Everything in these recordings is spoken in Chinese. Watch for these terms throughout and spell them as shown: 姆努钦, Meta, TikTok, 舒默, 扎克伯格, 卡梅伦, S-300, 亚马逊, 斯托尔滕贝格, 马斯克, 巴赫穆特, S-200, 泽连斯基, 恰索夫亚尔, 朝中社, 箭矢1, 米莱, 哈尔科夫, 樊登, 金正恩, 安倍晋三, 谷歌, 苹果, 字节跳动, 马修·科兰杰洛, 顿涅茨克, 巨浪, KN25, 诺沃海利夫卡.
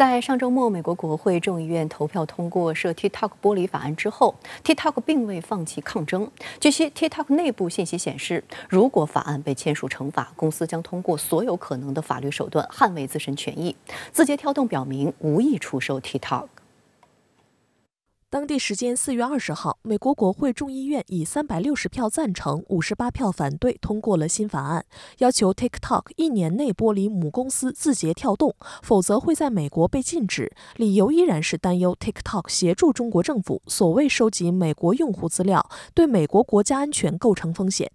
在上周末，美国国会众议院投票通过涉 TikTok 剥离法案之后 ，TikTok 并未放弃抗争。据悉 ，TikTok 内部信息显示，如果法案被签署成法，公司将通过所有可能的法律手段捍卫自身权益。字节跳动表明无意出售 TikTok。 当地时间4月20号，美国国会众议院以360票赞成、58票反对通过了新法案，要求 TikTok 1年内剥离母公司字节跳动，否则会在美国被禁止。理由依然是担忧 TikTok 协助中国政府所谓收集美国用户资料，对美国国家安全构成风险。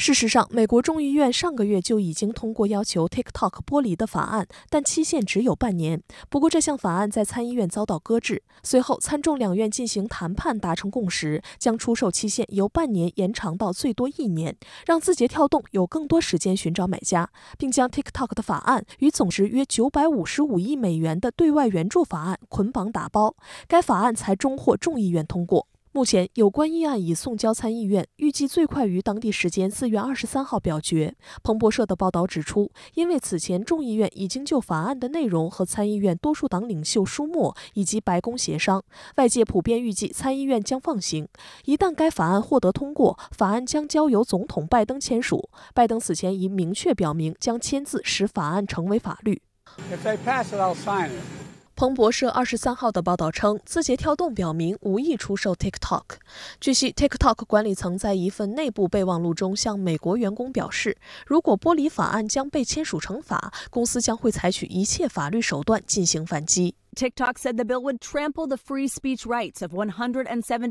事实上，美国众议院上个月就已经通过要求 TikTok 剥离的法案，但期限只有半年。不过，这项法案在参议院遭到搁置。随后，参众两院进行谈判，达成共识，将出售期限由半年延长到最多1年，让字节跳动有更多时间寻找买家，并将 TikTok 的法案与总值约955亿美元的对外援助法案捆绑打包。该法案才终获众议院通过。 目前，有关议案已送交参议院，预计最快于当地时间4月23号表决。彭博社的报道指出，因为此前众议院已经就法案的内容和参议院多数党领袖舒默以及白宫协商，外界普遍预计参议院将放行。一旦该法案获得通过，法案将交由总统拜登签署。拜登此前已明确表明将签字使法案成为法律。 彭博社23号的报道称，字节跳动表明无意出售 TikTok。据悉 ，TikTok 管理层在一份内部备忘录中向美国员工表示，如果剥离法案将被签署成法，公司将会采取一切法律手段进行反击。 TikTok said the bill would trample the free speech rights of 170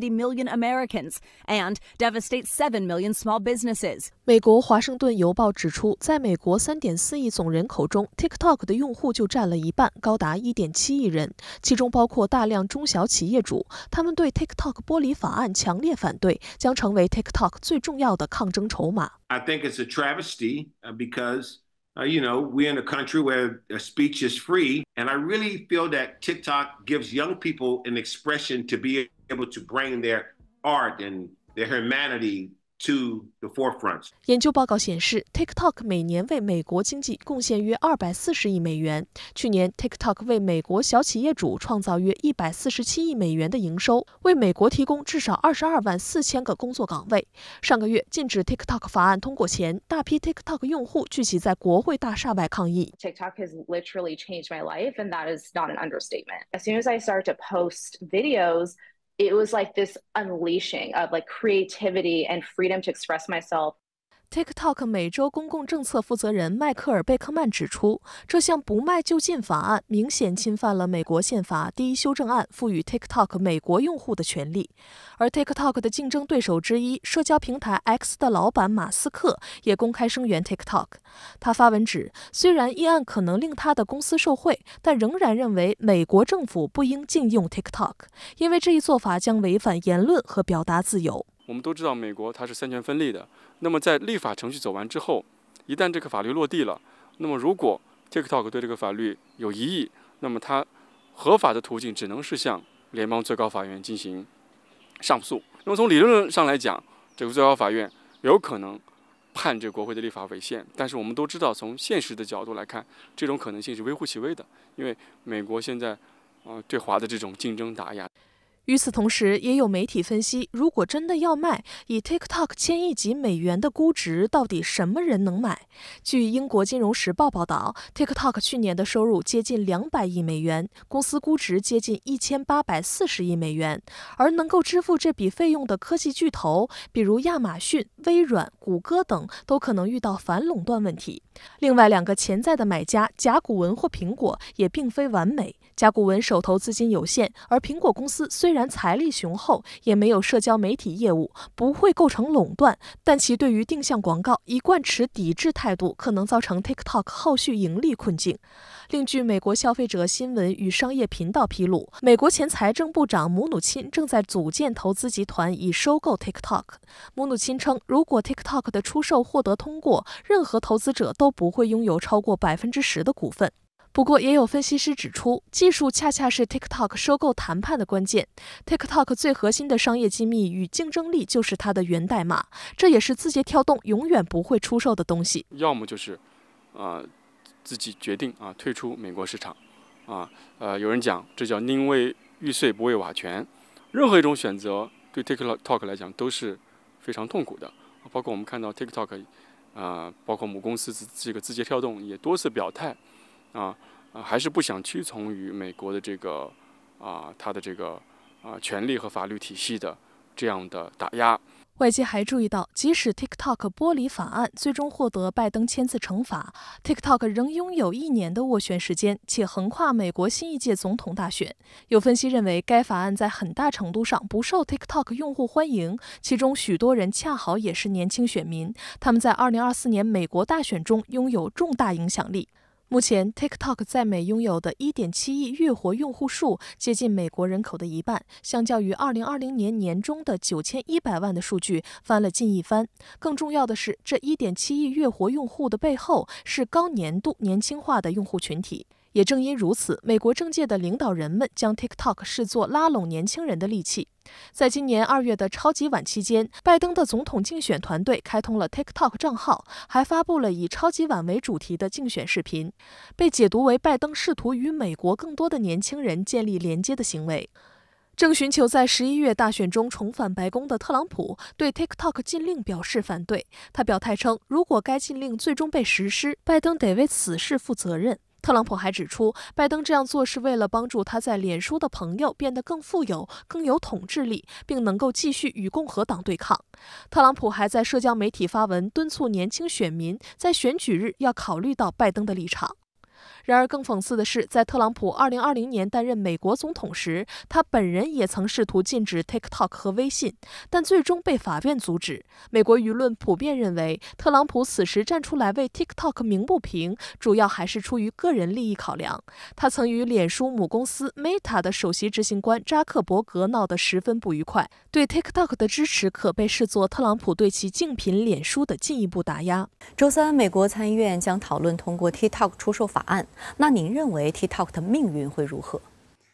million Americans and devastate 7 million small businesses. 美国《华盛顿邮报》指出，在美国 3.4 亿总人口中 ，TikTok 的用户就占了一半，高达 1.7 亿人，其中包括大量中小企业主。他们对 TikTok 剥离法案强烈反对，将成为 TikTok 最重要的抗争筹码。I think it's a travesty because you know, we're in a country where speech is free, and I really feel that TikTok gives young people an expression to be able to bring their art and their humanity to the forefront. 研究报告显示 ，TikTok 每年为美国经济贡献约240亿美元。去年 ，TikTok 为美国小企业主创造约147亿美元的营收，为美国提供至少22万4千个工作岗位。上个月，禁止 TikTok 法案通过前，大批 TikTok 用户聚集在国会大厦外抗议。TikTok has literally changed my life, and that is not an understatement. As soon as I started to post videos. It was like this unleashing of like creativity and freedom to express myself. TikTok 美洲公共政策负责人迈克尔·贝克曼指出，这项不卖就禁法案明显侵犯了美国宪法第1修正案赋予 TikTok 美国用户的权利。而 TikTok 的竞争对手之一、社交平台 X 的老板马斯克也公开声援 TikTok。他发文指，虽然议案可能令他的公司受贿，但仍然认为美国政府不应禁用 TikTok， 因为这一做法将违反言论和表达自由。 我们都知道，美国它是三权分立的。那么在立法程序走完之后，一旦这个法律落地了，那么如果 TikTok 对这个法律有异议，那么它合法的途径只能是向联邦最高法院进行上诉。那么从理论上来讲，这个最高法院有可能判这个国会的立法违宪，但是我们都知道，从现实的角度来看，这种可能性是微乎其微的，因为美国现在对华的这种竞争打压。 与此同时，也有媒体分析，如果真的要卖，以 TikTok 千亿美元的估值，到底什么人能买？据英国金融时报报道 ，TikTok 去年的收入接近200亿美元，公司估值接近1840亿美元，而能够支付这笔费用的科技巨头，比如亚马逊、微软、谷歌等，都可能遇到反垄断问题。另外2个潜在的买家，甲骨文或苹果，也并非完美。 甲骨文手头资金有限，而苹果公司虽然财力雄厚，也没有社交媒体业务，不会构成垄断，但其对于定向广告一贯持抵制态度，可能造成 TikTok 后续盈利困境。另据美国消费者新闻与商业频道披露，美国前财政部长姆努钦正在组建投资集团以收购 TikTok。姆努钦称，如果 TikTok 的出售获得通过，任何投资者都不会拥有超过10%的股份。 不过，也有分析师指出，技术恰恰是 TikTok 收购谈判的关键。TikTok 最核心的商业机密与竞争力就是它的源代码，这也是字节跳动永远不会出售的东西。要么就是，自己决定退出美国市场，啊，有人讲这叫宁为玉碎不为瓦全。任何一种选择对 TikTok 来讲都是非常痛苦的。包括我们看到 TikTok， 包括母公司这个字节跳动也多次表态，还是不想屈从于美国的这个它的这个权利和法律体系的这样的打压。外界还注意到，即使 TikTok 剥离法案最终获得拜登签字成法 ，TikTok 仍拥有1年的斡旋时间，且横跨美国新一届总统大选。有分析认为，该法案在很大程度上不受 TikTok 用户欢迎，其中许多人恰好也是年轻选民，他们在2024年美国大选中拥有重大影响力。目前 ，TikTok 在美拥有的1.7亿月活用户数接近美国人口的一半，相较于2020年年中的9100万的数据，翻了近1番。更重要的是，这1.7亿月活用户的背后是高粘度、年轻化的用户群体。也正因如此，美国政界的领导人们将 TikTok 视作拉拢年轻人的利器。在今年2月的超级碗期间，拜登的总统竞选团队开通了 TikTok 账号，还发布了以超级碗为主题的竞选视频，被解读为拜登试图与美国更多的年轻人建立连接的行为。正寻求在11月大选中重返白宫的特朗普对 TikTok 禁令表示反对，他表态称，如果该禁令最终被实施，拜登得为此事负责任。特朗普还指出，拜登这样做是为了帮助他在脸书的朋友变得更富有、更有统治力，并能够继续与共和党对抗。特朗普还在社交媒体发文敦促年轻选民在选举日要考虑到拜登的立场。然而，更讽刺的是，在特朗普2020年担任美国总统时，他本人也曾试图禁止 TikTok 和微信，但最终被法院阻止。美国舆论普遍认为，特朗普此时站出来为 TikTok 鸣不平，主要还是出于个人利益考量。他曾与脸书母公司 Meta 的首席执行官扎克伯格闹得十分不愉快，对 TikTok 的支持可被视作特朗普对其竞品脸书的进一步打压。周三，美国参议院将讨论通过 TikTok 出售法案。那您认为 TikTok 的命运会如何？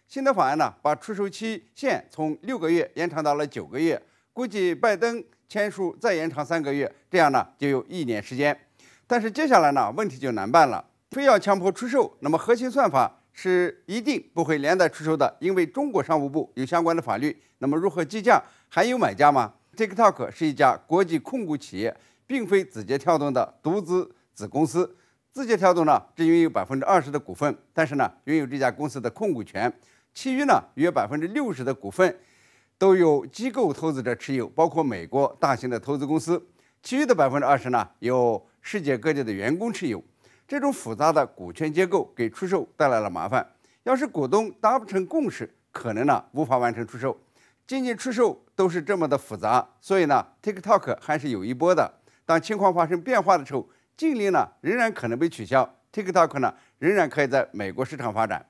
新的法案呢，把出售期限从6个月延长到了9个月，估计拜登签署再延长3个月，这样呢就有1年时间。但是接下来呢，问题就难办了。非要强迫出售，那么核心算法是一定不会连带出售的，因为中国商务部有相关的法律。那么如何计价，还有买家吗 ？TikTok 是一家国际控股企业，并非字节跳动的独资子公司。字节跳动呢，只拥有20%的股份，但是呢，拥有这家公司的控股权，其余呢约60%的股份都有机构投资者持有，包括美国大型的投资公司，其余的20%呢有世界各地的员工持有。这种复杂的股权结构给出售带来了麻烦，要是股东达不成共识，可能呢无法完成出售。仅仅出售都是这么的复杂，所以呢 ，TikTok 还是有一波的。当情况发生变化的时候，禁令呢仍然可能被取消 ，TikTok 呢仍然可以在美国市场发展。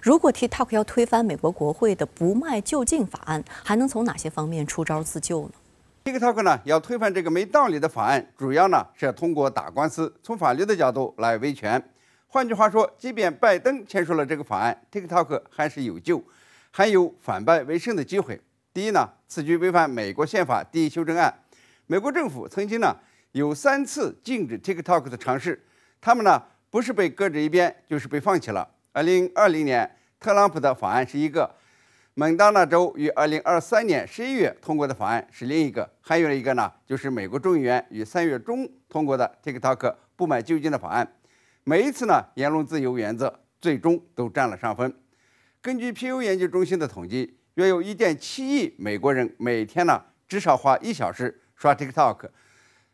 如果 TikTok 要推翻美国国会的不卖就禁法案，还能从哪些方面出招自救呢 ？TikTok 呢要推翻这个没道理的法案，主要呢是要通过打官司，从法律的角度来维权。换句话说，即便拜登签署了这个法案 ，TikTok 还是有救，还有反败为胜的机会。第一呢，此举违反美国宪法第1修正案。美国政府曾经呢有3次禁止 TikTok 的尝试，他们呢不是被搁置一边，就是被放弃了。2020年，特朗普的法案是一个；蒙大拿州于2023年11月通过的法案是另一个；还有一个呢，就是美国众议员于3月中通过的 TikTok 不买就禁的法案。每一次呢，言论自由原则最终都占了上风。根据 Pew 研究中心的统计，约有1.7亿美国人每天呢至少花1小时刷 TikTok。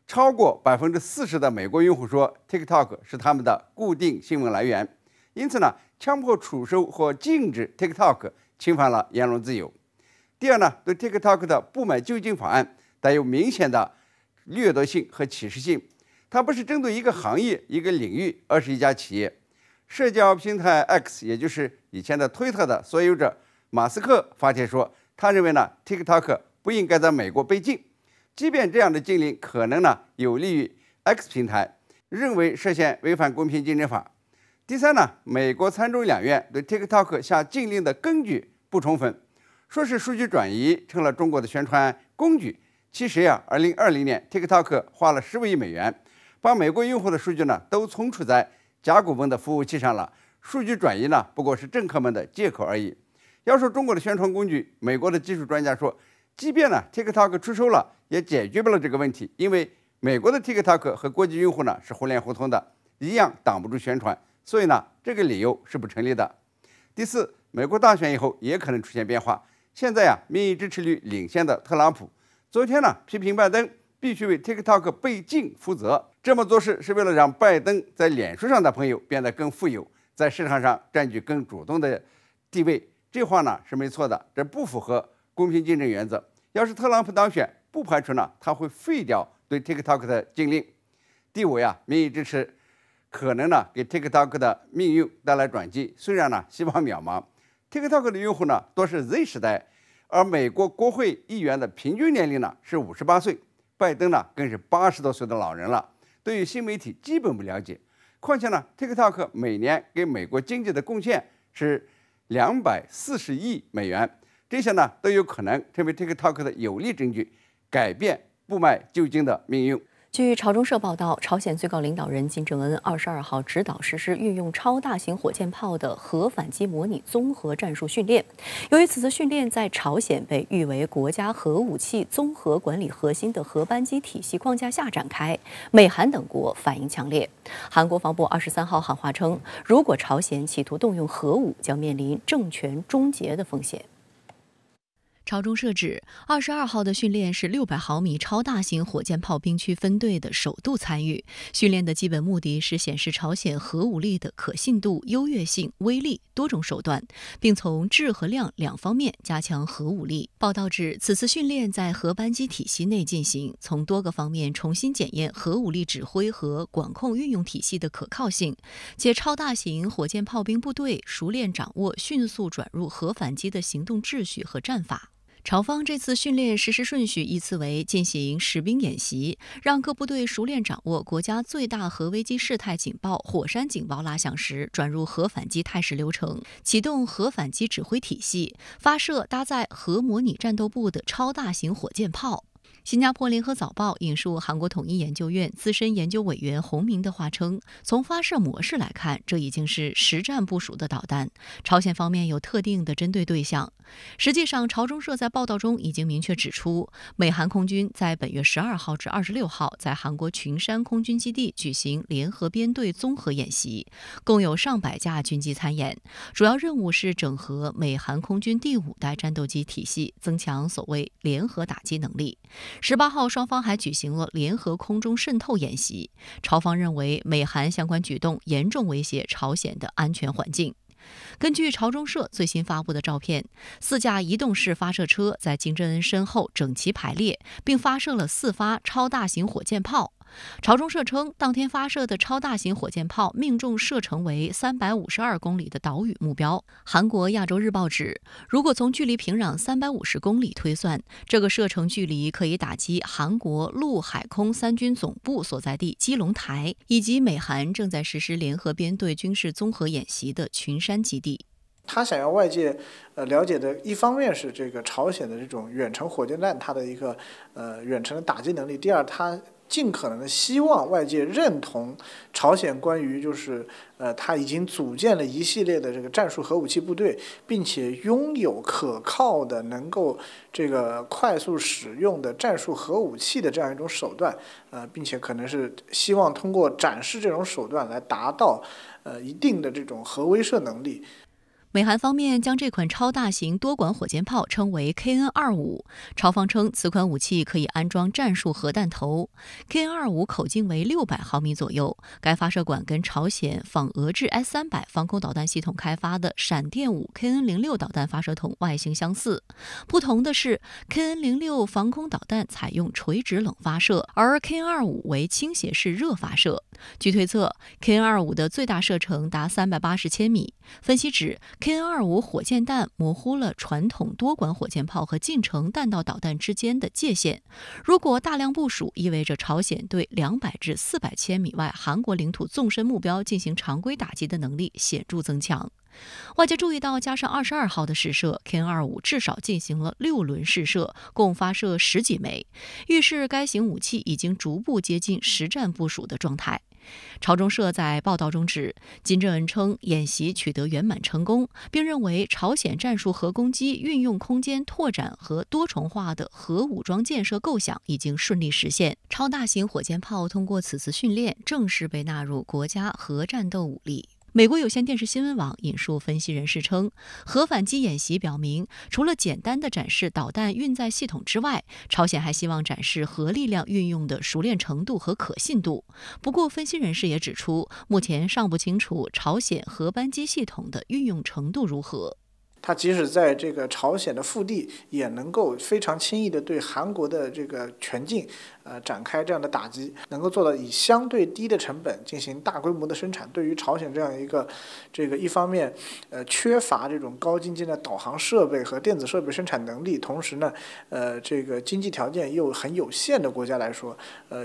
超过40%的美国用户说 TikTok 是他们的固定新闻来源，因此呢，强迫出售或禁止 TikTok 侵犯了言论自由。第二呢，对 TikTok 的不买就禁法案带有明显的掠夺性和歧视性，它不是针对一个行业、一个领域，而是一家企业。社交平台 X， 也就是以前的推特的所有者马斯克发帖说，他认为呢 TikTok 不应该在美国被禁。即便这样的禁令可能呢有利于 X 平台，认为涉嫌违反公平竞争法。第三呢，美国参众两院对 TikTok 下禁令的根据不充分，说是数据转移成了中国的宣传工具。其实呀，2020年 TikTok 花了15亿美元，把美国用户的数据呢都存储在甲骨文的服务器上了，数据转移呢，不过是政客们的借口而已。要说中国的宣传工具，美国的技术专家说，即便呢 TikTok 出售了，也解决不了这个问题，因为美国的 TikTok 和国际用户呢是互联互通的，一样挡不住宣传，所以呢，这个理由是不成立的。第四，美国大选以后也可能出现变化。现在呀，民意支持率领先的特朗普，昨天呢批评拜登必须为 TikTok 被禁负责，这么做事是为了让拜登在脸书上的朋友变得更富有，在市场上占据更主动的地位。这话呢是没错的，这不符合公平竞争原则。要是特朗普当选，不排除呢他会废掉对 TikTok 的禁令。第五呀，民意支持可能呢给 TikTok 的命运带来转机，虽然呢希望渺茫。TikTok 的用户呢多是 Z 时代，而美国国会议员的平均年龄呢是58岁，拜登呢更是80多岁的老人了，对于新媒体基本不了解。况且呢 ，TikTok 每年给美国经济的贡献是240亿美元，这些呢都有可能成为 TikTok 的有力证据，改变不卖旧经的命运。据朝中社报道，朝鲜最高领导人金正恩22号指导实施运用超大型火箭炮的核反击模拟综合战术训练。由于此次训练在朝鲜被誉为国家核武器综合管理核心的核班机体系框架下展开，美韩等国反应强烈。韩国防部23号喊话称，如果朝鲜企图动用核武，将面临政权终结的风险。朝中社指，22号的训练是600毫米超大型火箭炮兵区分队的首度参与。训练的基本目的是显示朝鲜核武力的可信度、优越性、威力多种手段，并从质和量两方面加强核武力。报道指，此次训练在核班机体系内进行，从多个方面重新检验核武力指挥和管控运用体系的可靠性，且超大型火箭炮兵部队熟练掌握迅速转入核反击的行动秩序和战法。朝方这次训练实施顺序依次为：进行实兵演习，让各部队熟练掌握国家最大核危机事态警报火山警报拉响时转入核反击态势流程，启动核反击指挥体系，发射搭载核模拟战斗部的超大型火箭炮。新加坡联合早报引述韩国统一研究院资深研究委员洪明的话称，从发射模式来看，这已经是实战部署的导弹，朝鲜方面有特定的针对对象。实际上，朝中社在报道中已经明确指出，美韩空军在本月12号至26号在韩国群山空军基地举行联合编队综合演习，共有上百架军机参演，主要任务是整合美韩空军第5代战斗机体系，增强所谓联合打击能力。18号，双方还举行了联合空中渗透演习。朝方认为，美韩相关举动严重威胁朝鲜的安全环境。根据朝中社最新发布的照片，4架移动式发射车在金正恩身后整齐排列，并发射了4发超大型火箭炮。朝中社称，当天发射的超大型火箭炮命中射程为352公里的岛屿目标。韩国亚洲日报指，如果从距离平壤350公里推算，这个射程距离可以打击韩国陆海空3军总部所在地基隆台，以及美韩正在实施联合编队军事综合演习的群山基地。他想要外界了解的一方面是这个朝鲜的这种远程火箭弹它的一个远程的打击能力，第二，它尽可能的希望外界认同朝鲜关于就是他已经组建了一系列的这个战术核武器部队，并且拥有可靠的能够这个快速使用的战术核武器的这样一种手段，并且可能是希望通过展示这种手段来达到一定的这种核威慑能力。美韩方面将这款超大型多管火箭炮称为 KN25， 朝方称此款武器可以安装战术核弹头。KN25 口径为600毫米左右，该发射管跟朝鲜仿俄制 S-300 防空导弹系统开发的闪电5 KN06 导弹发射筒外形相似。不同的是 ，KN06 防空导弹采用垂直冷发射，而 KN25 为倾斜式热发射。据推测 ，KN25 的最大射程达380千米。分析指，KN-25 火箭弹模糊了传统多管火箭炮和近程弹道导弹之间的界限。如果大量部署，意味着朝鲜对200至400千米外韩国领土纵深目标进行常规打击的能力显著增强。外界注意到，加上22号的试射 ，KN-25 至少进行了6轮试射，共发射10几枚，预示该型武器已经逐步接近实战部署的状态。朝中社在报道中指，金正恩称演习取得圆满成功，并认为朝鲜战术核攻击运用空间拓展和多重化的核武装建设构想已经顺利实现。超大型火箭炮通过此次训练正式被纳入国家核战斗武力。美国有线电视新闻网引述分析人士称，核反击演习表明，除了简单的展示导弹运载系统之外，朝鲜还希望展示核力量运用的熟练程度和可信度。不过，分析人士也指出，目前尚不清楚朝鲜核扳机系统的运用程度如何。它即使在这个朝鲜的腹地，也能够非常轻易地对韩国的这个全境，展开这样的打击，能够做到以相对低的成本进行大规模的生产。对于朝鲜这样一个，一方面，缺乏这种高精尖的导航设备和电子设备生产能力，同时呢，经济条件又很有限的国家来说，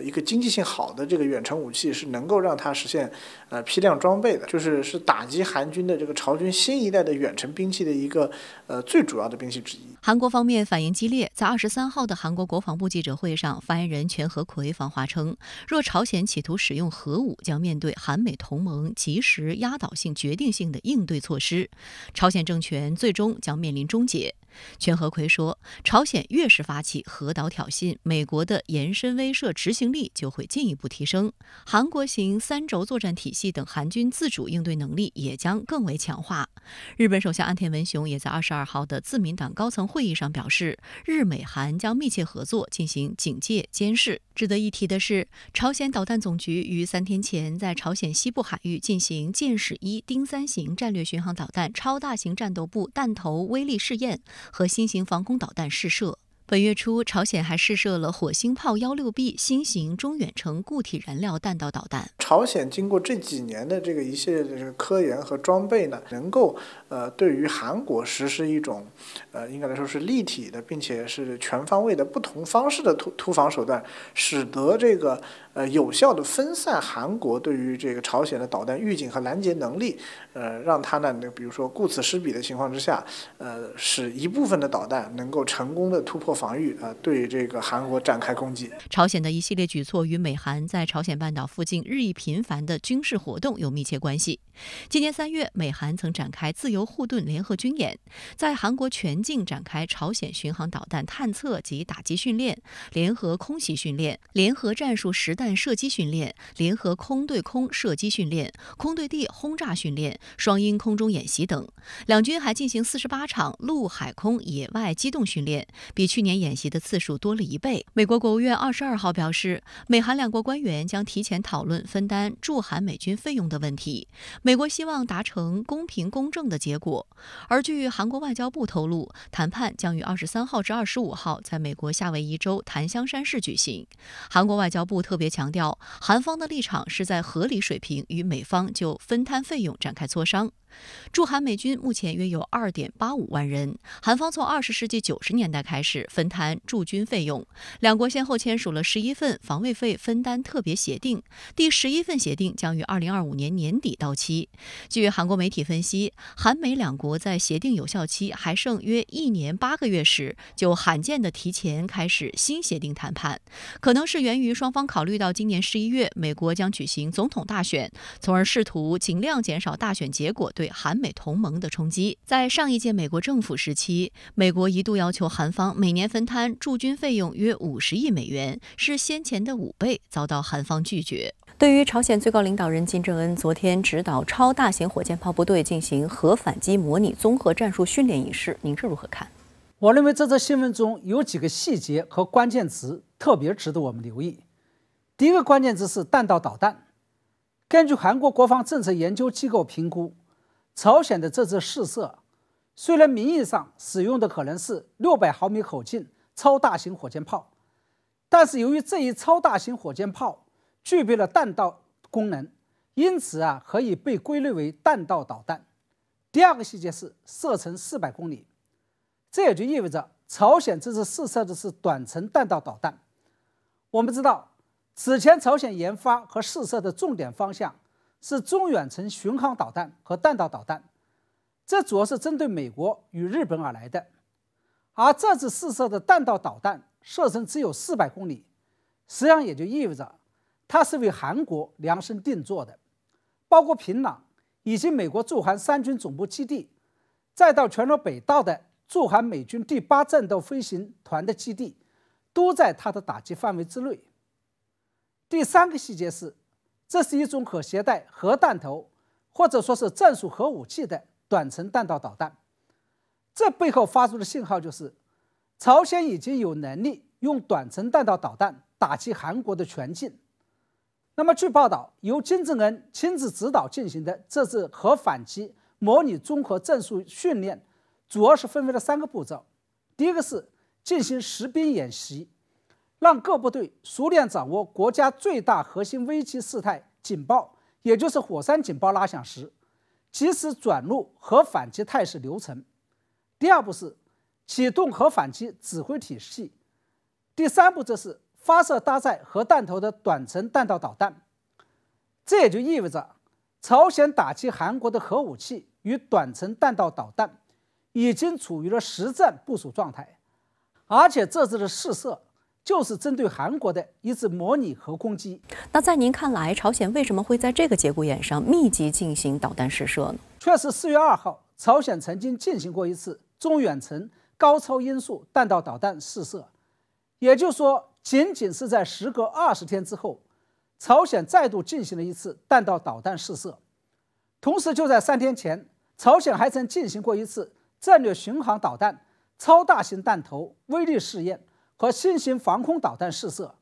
一个经济性好的这个远程武器是能够让它实现，批量装备的，是打击韩军的这个朝军新一代的远程兵器的一个最主要的兵器之一。韩国方面反应激烈，在23号的韩国国防部记者会上，发言人全和奎放话称，若朝鲜企图使用核武，将面对韩美同盟及时、压倒性、决定性的应对措施，朝鲜政权最终将面临终结。全和奎说，朝鲜越是发起核导挑衅，美国的延伸威慑执行力就会进一步提升，韩国型三轴作战体系等韩军自主应对能力也将更为强化。日本首相岸田文雄也在22号的自民党高层会议上表示，日美韩将密切合作进行警戒监视。值得一提的是，朝鲜导弹总局于3天前在朝鲜西部海域进行箭矢1、丁3型战略巡航导弹超大型战斗部弹头威力试验和新型防空导弹试射。本月初，朝鲜还试射了火星炮16B 新型中远程固体燃料弹道导弹。朝鲜经过这几年的一系列的科研和装备呢，能够对于韩国实施一种应该来说是立体的，并且是全方位的不同方式的突防手段，使得有效的分散韩国对于朝鲜的导弹预警和拦截能力，让它呢，比如说顾此失彼的情况之下，使一部分的导弹能够成功的突破防御，对韩国展开攻击。朝鲜的一系列举措与美韩在朝鲜半岛附近日益频繁的军事活动有密切关系。今年3月，美韩曾展开自由护盾联合军演，在韩国全境展开朝鲜巡航导弹探测及打击训练、联合空袭训练、联合战术实弹射击训练、联合空对空射击训练、空对地轰炸训练、双鹰空中演习等。两军还进行48场陆海空野外机动训练，比去年演习的次数多了1倍。美国国务院22号表示，美韩两国官员将提前讨论分担驻韩美军费用的问题，美国希望达成公平公正的结果。而据韩国外交部透露，谈判将于23号至25号在美国夏威夷州檀香山市举行。韩国外交部特别强调，韩方的立场是在合理水平与美方就分摊费用展开磋商。驻韩美军目前约有 2.85 万人，韩方从20世纪90年代开始分摊驻军费用，两国先后签署了11份防卫费分担特别协定，第11份协定将于2025年年底到期。据韩国媒体分析，韩美两国在协定有效期还剩约1年8个月时，就罕见地提前开始新协定谈判，可能是源于双方考虑到今年11月美国将举行总统大选，从而试图尽量减少大选结果对韩美同盟的冲击。在上一届美国政府时期，美国一度要求韩方每年分摊驻军费用约50亿美元，是先前的5倍，遭到韩方拒绝。对于朝鲜最高领导人金正恩昨天指导超大型火箭炮部队进行核反击模拟综合战术训练一事，您是如何看？我认为这则新闻中有几个细节和关键词特别值得我们留意。第一个关键词是弹道导弹。根据韩国国防政策研究机构评估，朝鲜的这次试射，虽然名义上使用的可能是600毫米口径超大型火箭炮，但是由于这一超大型火箭炮具备了弹道功能，因此可以被归类为弹道导弹。第二个细节是射程400公里，这也就意味着朝鲜这次试射的是短程弹道导弹。我们知道，此前朝鲜研发和试射的重点方向是中远程巡航导弹和弹道导弹，这主要是针对美国与日本而来的。而这次试射的弹道导弹射程只有400公里，实际上也就意味着它是为韩国量身定做的，包括平壤以及美国驻韩三军总部基地，再到全罗北道的驻韩美军第8战斗飞行团的基地，都在它的打击范围之内。第三个细节是，这是一种可携带核弹头或者说是战术核武器的短程弹道导弹。 这背后发出的信号就是，朝鲜已经有能力用短程弹道导弹打击韩国的全境。那么，据报道，由金正恩亲自指导进行的这次核反击模拟综合战术训练，主要是分为了3个步骤。第一个是进行实兵演习，让各部队熟练掌握国家最大核心危机事态警报，也就是火山警报拉响时，及时转入核反击态势流程。 第2步是启动核反击指挥体系，第3步则是发射搭载核弹头的短程弹道导弹。这也就意味着，朝鲜打击韩国的核武器与短程弹道导弹已经处于了实战部署状态，而且这次的试射就是针对韩国的一次模拟核攻击。那在您看来，朝鲜为什么会在这个节骨眼上密集进行导弹试射呢？确实，4月2号，朝鲜曾经进行过一次 中远程高超音速弹道导弹试射，也就是说，仅仅是在时隔20天之后，朝鲜再度进行了一次弹道导弹试射。同时，就在3天前，朝鲜还曾进行过一次战略巡航导弹、超大型弹头威力试验和新型防空导弹试射。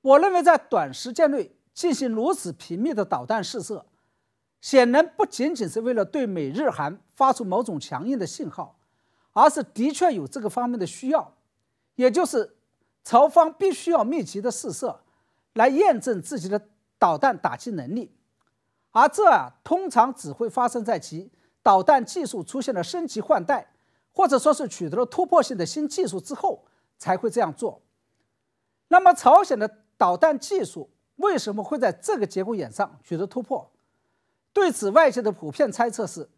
我认为，在短时间内进行如此频密的导弹试射， 显然不仅仅是为了对美日韩发出某种强硬的信号，而是的确有这个方面的需要，也就是朝方必须要密集的试射，来验证自己的导弹打击能力，而这通常只会发生在其导弹技术出现了升级换代，或者说是取得了突破性的新技术之后才会这样做。那么，朝鲜的导弹技术为什么会在这个节骨眼上取得突破？ 对此，外界的普遍猜测是，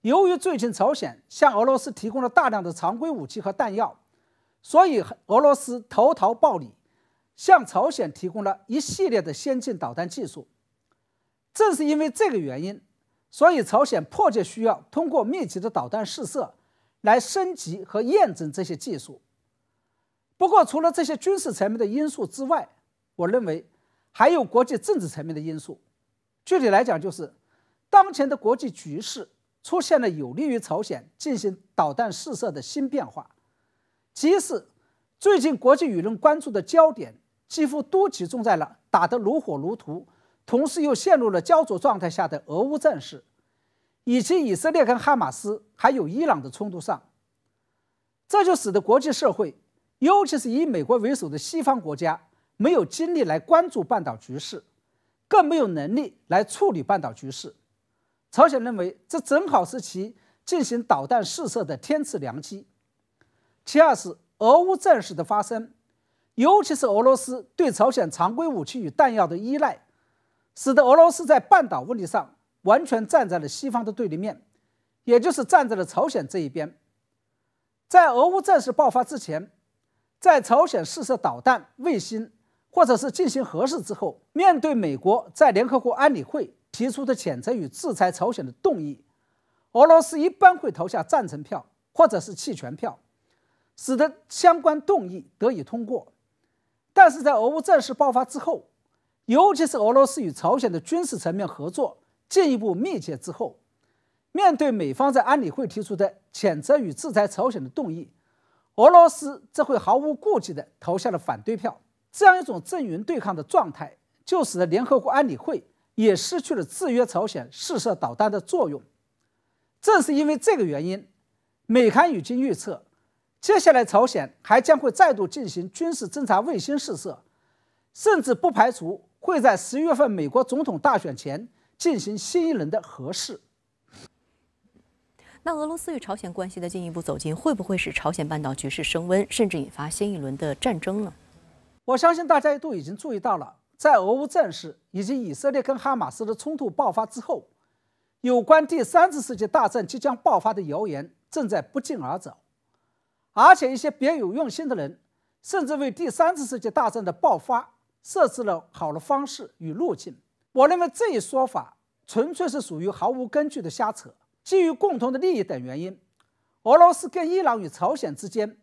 由于最近朝鲜向俄罗斯提供了大量的常规武器和弹药，所以俄罗斯投桃报李，向朝鲜提供了一系列的先进导弹技术。正是因为这个原因，所以朝鲜迫切需要通过密集的导弹试射来升级和验证这些技术。不过，除了这些军事层面的因素之外，我认为还有国际政治层面的因素。具体来讲，就是 当前的国际局势出现了有利于朝鲜进行导弹试射的新变化，其一是最近国际舆论关注的焦点几乎都集中在了打得如火如荼，同时又陷入了焦灼状态下的俄乌战事，以及以色列跟哈马斯还有伊朗的冲突上。这就使得国际社会，尤其是以美国为首的西方国家，没有精力来关注半岛局势，更没有能力来处理半岛局势。 朝鲜认为，这正好是其进行导弹试射的天赐良机。其二是俄乌战事的发生，尤其是俄罗斯对朝鲜常规武器与弹药的依赖，使得俄罗斯在半岛问题上完全站在了西方的对立面，也就是站在了朝鲜这一边。在俄乌战事爆发之前，在朝鲜试射导弹、卫星或者是进行核试之后，面对美国在联合国安理会 提出的谴责与制裁朝鲜的动议，俄罗斯一般会投下赞成票或者是弃权票，使得相关动议得以通过。但是在俄乌战事爆发之后，尤其是俄罗斯与朝鲜的军事层面合作进一步密切之后，面对美方在安理会提出的谴责与制裁朝鲜的动议，俄罗斯则会毫无顾忌地投下了反对票。这样一种阵营对抗的状态，就使得联合国安理会 也失去了制约朝鲜试射导弹的作用。正是因为这个原因，美韩已经预测，接下来朝鲜还将会再度进行军事侦察卫星试射，甚至不排除会在11月份美国总统大选前进行新一轮的核试。那俄罗斯与朝鲜关系的进一步走近，会不会使朝鲜半岛局势升温，甚至引发新一轮的战争呢？我相信大家都已经注意到了， 在俄乌战事以及以色列跟哈马斯的冲突爆发之后，有关第3次世界大战即将爆发的谣言正在不胫而走，而且一些别有用心的人甚至为第3次世界大战的爆发设置了好的方式与路径。我认为这一说法纯粹是属于毫无根据的瞎扯。基于共同的利益等原因，俄罗斯跟伊朗与朝鲜之间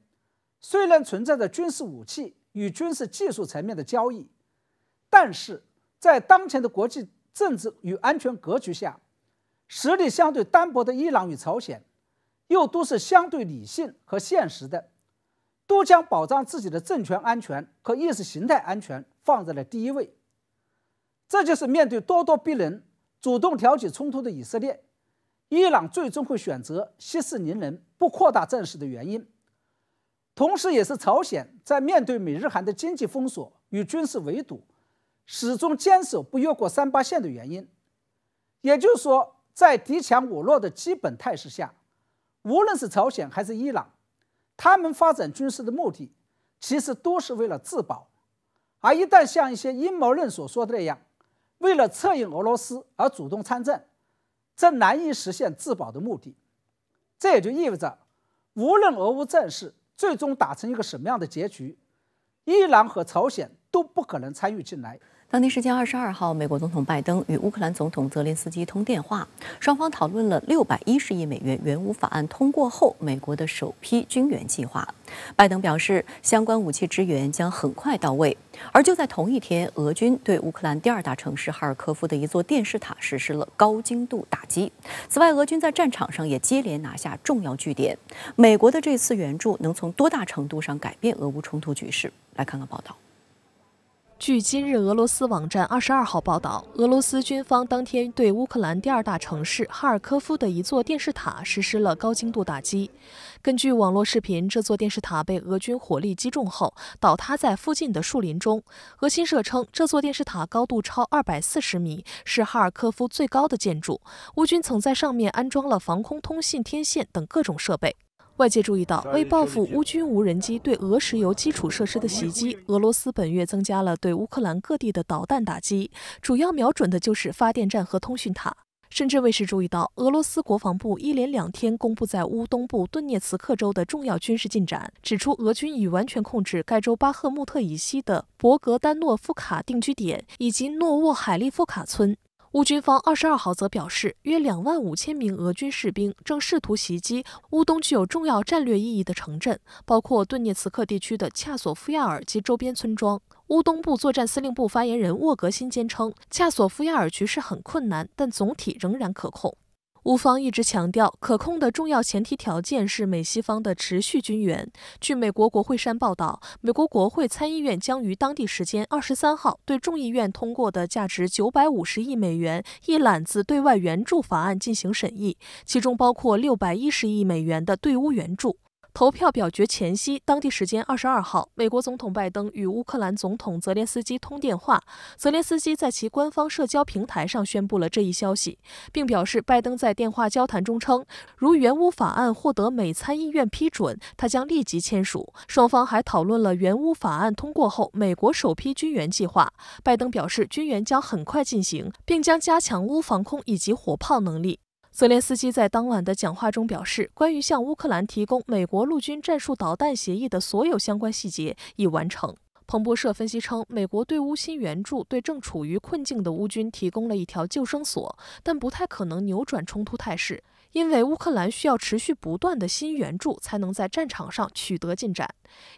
虽然存在着军事武器与军事技术层面的交易，但是在当前的国际政治与安全格局下，实力相对单薄的伊朗与朝鲜又都是相对理性和现实的，都将保障自己的政权安全和意识形态安全放在了第一位。这就是面对咄咄逼人、主动挑起冲突的以色列，伊朗最终会选择息事宁人、不扩大战事的原因，同时也是朝鲜在面对美日韩的经济封锁与军事围堵，始终坚守不越过38线的原因。也就是说，在敌强我弱的基本态势下，无论是朝鲜还是伊朗，他们发展军事的目的其实都是为了自保，而一旦像一些阴谋论所说的那样，为了策应俄罗斯而主动参战，这难以实现自保的目的。这也就意味着，无论俄乌战事最终打成一个什么样的结局，伊朗和朝鲜都不可能参与进来。当地时间22号，美国总统拜登与乌克兰总统泽连斯基通电话，双方讨论了610亿美元援乌法案通过后美国的首批军援计划。拜登表示，相关武器支援将很快到位。而就在同一天，俄军对乌克兰第2大城市哈尔科夫的一座电视塔实施了高精度打击。此外，俄军在战场上也接连拿下重要据点。美国的这次援助能从多大程度上改变俄乌冲突局势？来看看报道。据今日俄罗斯网站22号报道，俄罗斯军方当天对乌克兰第2大城市哈尔科夫的一座电视塔实施了高精度打击。根据网络视频，这座电视塔被俄军火力击中后倒塌在附近的树林中。俄新社称，这座电视塔高度超240米，是哈尔科夫最高的建筑。乌军曾在上面安装了防空通信天线等各种设备。外界注意到，为报复乌军无人机对俄石油基础设施的袭击，俄罗斯本月增加了对乌克兰各地的导弹打击，主要瞄准的就是发电站和通讯塔。甚至卫视注意到，俄罗斯国防部一连2天公布在乌东部顿涅茨克州的重要军事进展，指出俄军已完全控制该州巴赫穆特以西的博格丹诺夫卡定居点以及诺沃海利夫卡村。乌军方22号则表示，约25000名俄军士兵正试图袭击乌东具有重要战略意义的城镇，包括顿涅茨克地区的恰索夫亚尔及周边村庄。乌东部作战司令部发言人沃格辛坚称，恰索夫亚尔局势很困难，但总体仍然可控。乌方一直强调，可控的重要前提条件是美西方的持续军援。据美国国会山报道，美国国会参议院将于当地时间23号对众议院通过的价值950亿美元一揽子对外援助法案进行审议，其中包括610亿美元的对乌援助。投票表决前夕，当地时间22号，美国总统拜登与乌克兰总统泽连斯基通电话。泽连斯基在其官方社交平台上宣布了这一消息，并表示，拜登在电话交谈中称，如援乌法案获得美参议院批准，他将立即签署。双方还讨论了援乌法案通过后美国首批军援计划。拜登表示，军援将很快进行，并将加强乌防空以及火炮能力。泽连斯基在当晚的讲话中表示，关于向乌克兰提供美国陆军战术导弹协议的所有相关细节已完成。彭博社分析称，美国对乌新援助对正处于困境的乌军提供了一条救生索，但不太可能扭转冲突态势，因为乌克兰需要持续不断的新援助才能在战场上取得进展。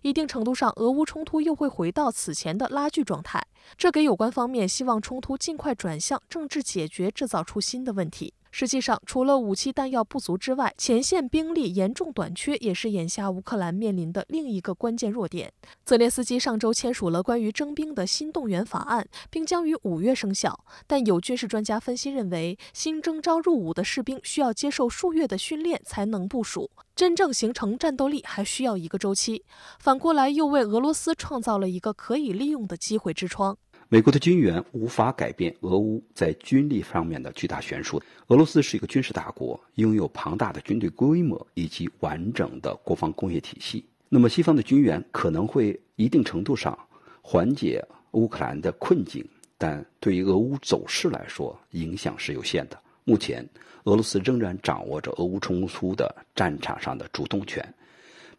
一定程度上，俄乌冲突又会回到此前的拉锯状态，这给有关方面希望冲突尽快转向政治解决制造出新的问题。实际上，除了武器弹药不足之外，前线兵力严重短缺也是眼下乌克兰面临的另一个关键弱点。泽连斯基上周签署了关于征兵的新动员法案，并将于5月生效。但有军事专家分析认为，新征召入伍的士兵需要接受数月的训练才能部署，真正形成战斗力还需要1个周期。反过来，又为俄罗斯创造了一个可以利用的机会之窗。美国的军援无法改变俄乌在军力方面的巨大悬殊。俄罗斯是一个军事大国，拥有庞大的军队规模以及完整的国防工业体系。那么西方的军援可能会一定程度上缓解乌克兰的困境，但对于俄乌走势来说，影响是有限的。目前，俄罗斯仍然掌握着俄乌冲突的战场上的主动权，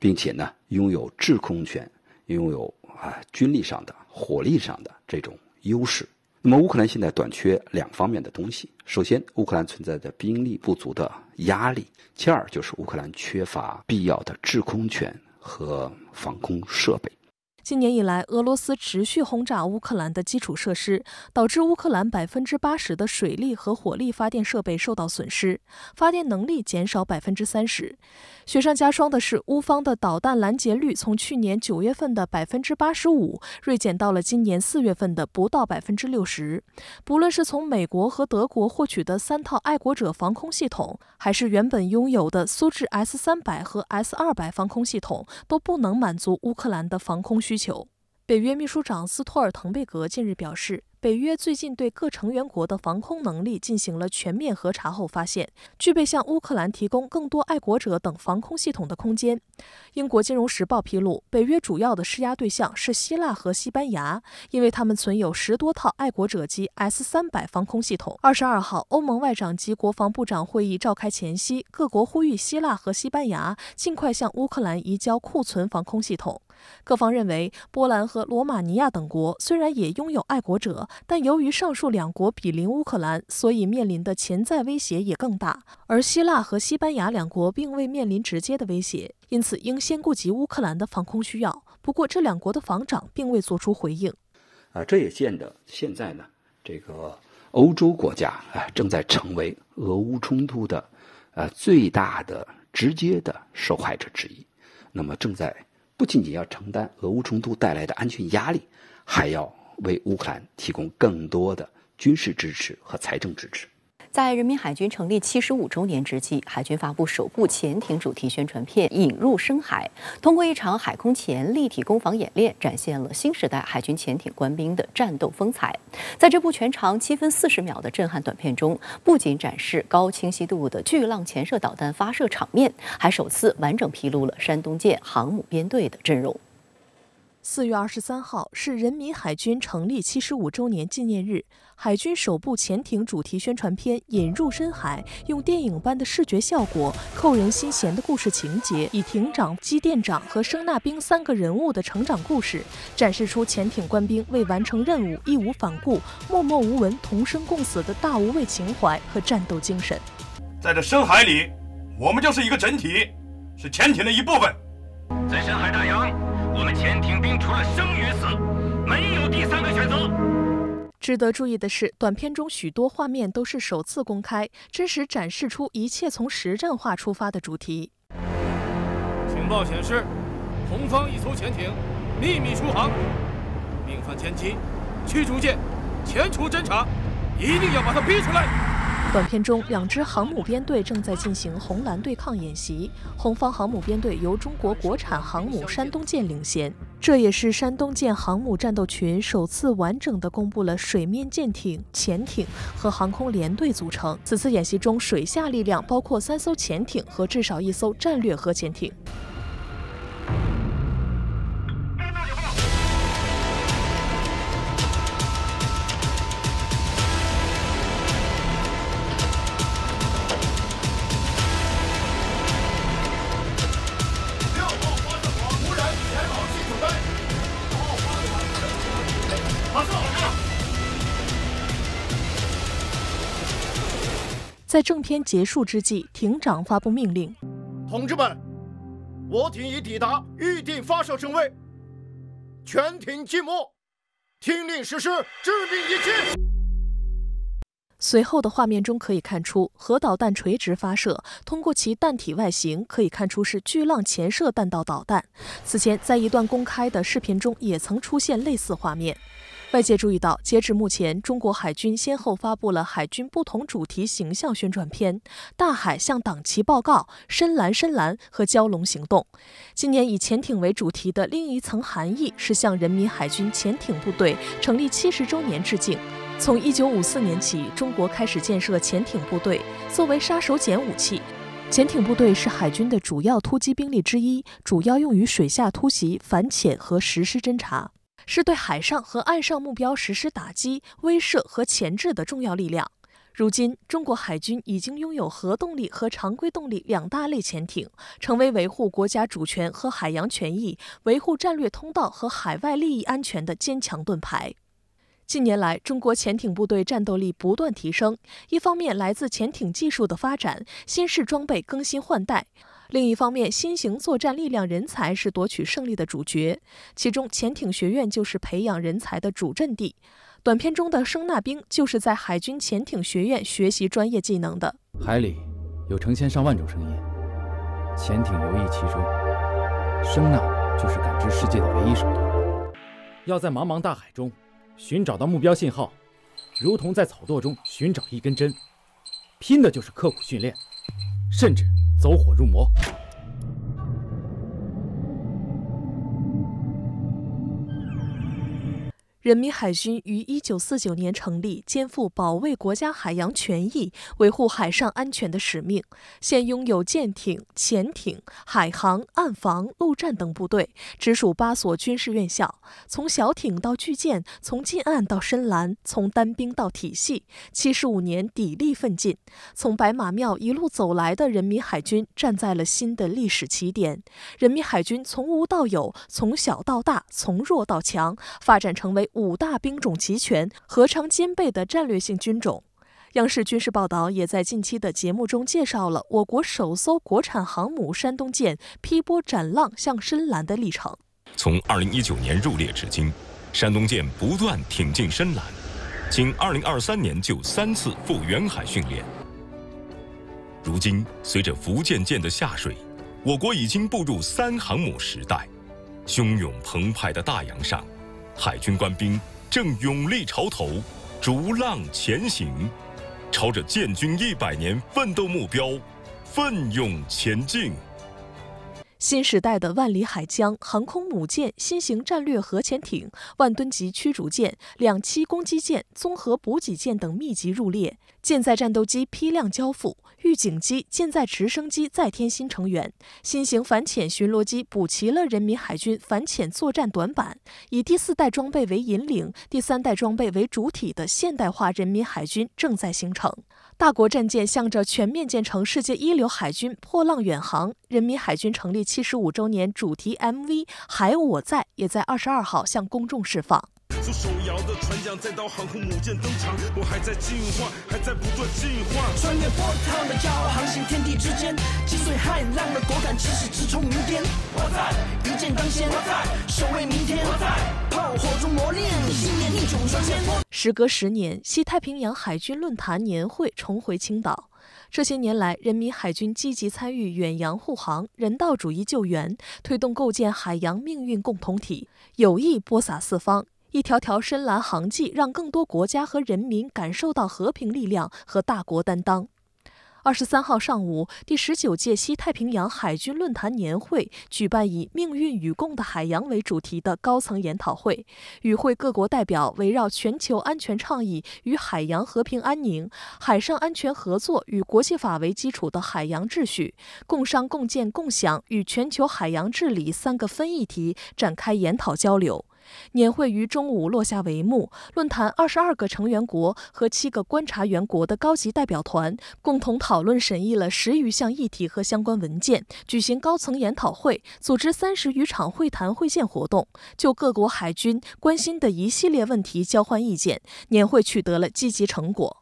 并且呢，拥有制空权，拥有军力上的火力上的这种优势。那么乌克兰现在短缺两方面的东西，首先乌克兰存在的兵力不足的压力，其二就是乌克兰缺乏必要的制空权和防空设备。今年以来，俄罗斯持续轰炸乌克兰的基础设施，导致乌克兰 80% 的水力和火力发电设备受到损失，发电能力减少 30%。 雪上加霜的是，乌方的导弹拦截率从去年9月份的 85% 锐减到了今年4月份的不到 60%。 不论是从美国和德国获取的三套爱国者防空系统，还是原本拥有的苏制 S-300 和 S-200 防空系统，都不能满足乌克兰的防空需求。北约秘书长斯托尔滕贝格近日表示，北约最近对各成员国的防空能力进行了全面核查后发现，具备向乌克兰提供更多爱国者等防空系统的空间。英国金融时报披露，北约主要的施压对象是希腊和西班牙，因为他们存有10多套爱国者及 S-300 防空系统。22号，欧盟外长及国防部长会议召开前夕，各国呼吁希腊和西班牙尽快向乌克兰移交库存防空系统。各方认为，波兰和罗马尼亚等国虽然也拥有爱国者，但由于上述两国比邻乌克兰，所以面临的潜在威胁也更大。而希腊和西班牙两国并未面临直接的威胁，因此应先顾及乌克兰的防空需要。不过，这两国的防长并未做出回应。这也见得现在呢，这个欧洲国家正在成为俄乌冲突的最大的直接的受害者之一。那么正在不仅仅要承担俄乌冲突带来的安全压力，还要为乌克兰提供更多的军事支持和财政支持。在人民海军成立75周年之际，海军发布首部潜艇主题宣传片《引入深海》，通过一场海空前立体攻防演练，展现了新时代海军潜艇官兵的战斗风采。在这部全长7分40秒的震撼短片中，不仅展示高清晰度的巨浪潜射导弹发射场面，还首次完整披露了山东舰航母编队的阵容。4月23号是人民海军成立75周年纪念日，海军首部潜艇主题宣传片《引入深海》用电影般的视觉效果、扣人心弦的故事情节，以艇长、机电长和声纳兵3个人物的成长故事，展示出潜艇官兵为完成任务义无反顾、默默无闻、同生共死的大无畏情怀和战斗精神。在这深海里，我们就是一个整体，是潜艇的一部分。在深海大洋，我们潜艇兵除了生与死，没有第三个选择。值得注意的是，短片中许多画面都是首次公开，真实展示出一切从实战化出发的主题。情报显示，红方一艘潜艇秘密出航，命犯歼击，驱逐舰前处侦查，一定要把它逼出来。短片中，2支航母编队正在进行红蓝对抗演习。红方航母编队由中国国产航母山东舰领衔，这也是山东舰航母战斗群首次完整地公布了水面舰艇、潜艇和航空联队组成。此次演习中，水下力量包括3艘潜艇和至少1艘战略核潜艇。在正片结束之际，艇长发布命令：“同志们，我艇已抵达预定发射正位，全艇静默，听令实施，制定一致。”随后的画面中可以看出，核导弹垂直发射，通过其弹体外形可以看出是巨浪潜射弹道导弹。此前，在一段公开的视频中也曾出现类似画面。外界注意到，截至目前，中国海军先后发布了海军不同主题形象宣传片《大海向党旗报告》、《深蓝深蓝》和《蛟龙行动》。今年以潜艇为主题的另一层含义是向人民海军潜艇部队成立70周年致敬。从1954年起，中国开始建设潜艇部队，作为杀手锏武器。潜艇部队是海军的主要突击兵力之一，主要用于水下突袭、反潜和实施侦察，是对海上和岸上目标实施打击、威慑和钳制的重要力量。如今，中国海军已经拥有核动力和常规动力两大类潜艇，成为维护国家主权和海洋权益、维护战略通道和海外利益安全的坚强盾牌。 近年来，中国潜艇部队战斗力不断提升。一方面来自潜艇技术的发展，新式装备更新换代；另一方面，新型作战力量人才是夺取胜利的主角。其中，潜艇学院就是培养人才的主阵地。短片中的声纳兵就是在海军潜艇学院学习专业技能的。海里有成千上万种声音，潜艇游弋其中，声纳就是感知世界的唯一手段。要在茫茫大海中 寻找到目标信号，如同在草垛中寻找一根针，拼的就是刻苦训练，甚至走火入魔。人民海军于1949年成立，肩负保卫国家海洋权益、维护海上安全的使命。现拥有舰艇、潜艇、海航、岸防、陆战等部队，直属8所军事院校。从小艇到巨舰，从近岸到深蓝，从单兵到体系，75年砥砺奋进。从白马庙一路走来的人民海军，站在了新的历史起点。人民海军从无到有，从小到大，从弱到强，发展成为 5大兵种齐全、核常兼备的战略性军种。央视军事报道也在近期的节目中介绍了我国首艘国产航母山东舰劈波斩浪向深蓝的历程。从2019年入列至今，山东舰不断挺进深蓝，仅2023年就3次赴远海训练。如今，随着福建舰的下水，我国已经步入3航母时代。汹涌澎湃的大洋上， 海军官兵正勇立潮头，逐浪前行，朝着建军100年奋斗目标奋勇前进。新时代的万里海疆、航空母舰、新型战略核潜艇、万吨级驱逐舰、2栖攻击舰、综合补给舰等密集入列，舰载战斗机批量交付，预警机、舰载直升机再添新成员。新型反潜巡逻机补齐了人民海军反潜作战短板，以第4代装备为引领、第3代装备为主体的现代化人民海军正在形成。 大国战舰向着全面建成世界一流海军破浪远航。人民海军成立75周年主题 MV《海我在》也在22号向公众释放。 从手摇的船桨，再到航空母舰登场，我还在进化，还在不断进化。穿越波浪的骄傲，航行天地之间，击碎骇浪的果敢，直驶直冲云巅。我在一箭当先，我在守卫明天，我在炮火中磨练信念，逆转瞬间。时隔10年，西太平洋海军论坛年会重回青岛。 这些年来，人民海军积极参与远洋护航、人道主义救援，推动构建海洋命运共同体，友谊播撒四方。 一条条深蓝航迹，让更多国家和人民感受到和平力量和大国担当。23号上午，第19届西太平洋海军论坛年会举办以“命运与共的海洋”为主题的高层研讨会。与会各国代表围绕全球安全倡议与海洋和平安宁、海上安全合作与国际法为基础的海洋秩序、共商共建共享与全球海洋治理3个分议题展开研讨交流。 年会于中午落下帷幕。论坛22个成员国和7个观察员国的高级代表团共同讨论审议了10余项议题和相关文件，举行高层研讨会，组织30余场会谈会见活动，就各国海军关心的一系列问题交换意见。年会取得了积极成果。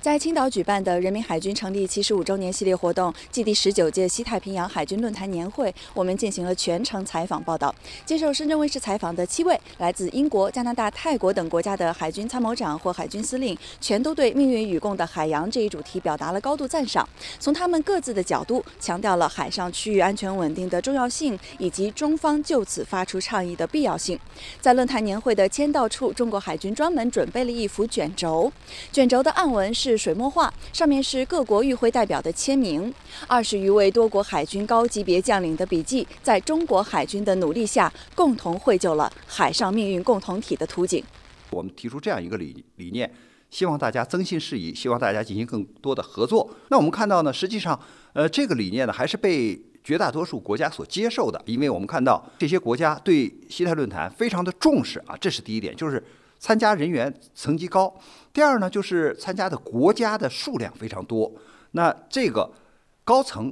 在青岛举办的人民海军成立75周年系列活动暨第19届西太平洋海军论坛年会，我们进行了全程采访报道。接受深圳卫视采访的7位来自英国、加拿大、泰国等国家的海军参谋长或海军司令，全都对“命运与共的海洋”这一主题表达了高度赞赏。从他们各自的角度，强调了海上区域安全稳定的重要性，以及中方就此发出倡议的必要性。在论坛年会的签到处，中国海军专门准备了一幅卷轴，卷轴的暗纹 是水墨画，上面是各国与会代表的签名。20余位多国海军高级别将领的笔记，在中国海军的努力下，共同绘就了海上命运共同体的图景。我们提出这样一个理念，希望大家增信释疑，希望大家进行更多的合作。那我们看到呢，实际上，这个理念呢，还是被绝大多数国家所接受的，因为我们看到这些国家对西太论坛非常的重视啊，这是第一点，就是参加人员层级高。第二呢，就是参加的国家的数量非常多。那这个高层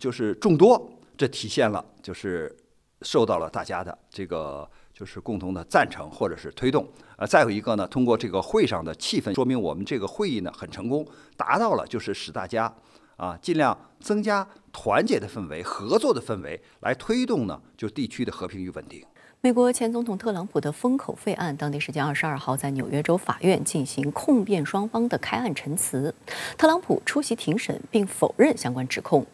就是众多，这体现了就是受到了大家的这个就是共同的赞成或者是推动。再有一个呢，通过这个会上的气氛，说明我们这个会议呢很成功，达到了就是使大家尽量增加团结的氛围、合作的氛围，来推动呢就地区的和平与稳定。美国前总统特朗普的封口费案，当地时间22号在纽约州法院进行控辩双方的开案陈词。特朗普出席庭审并否认相关指控。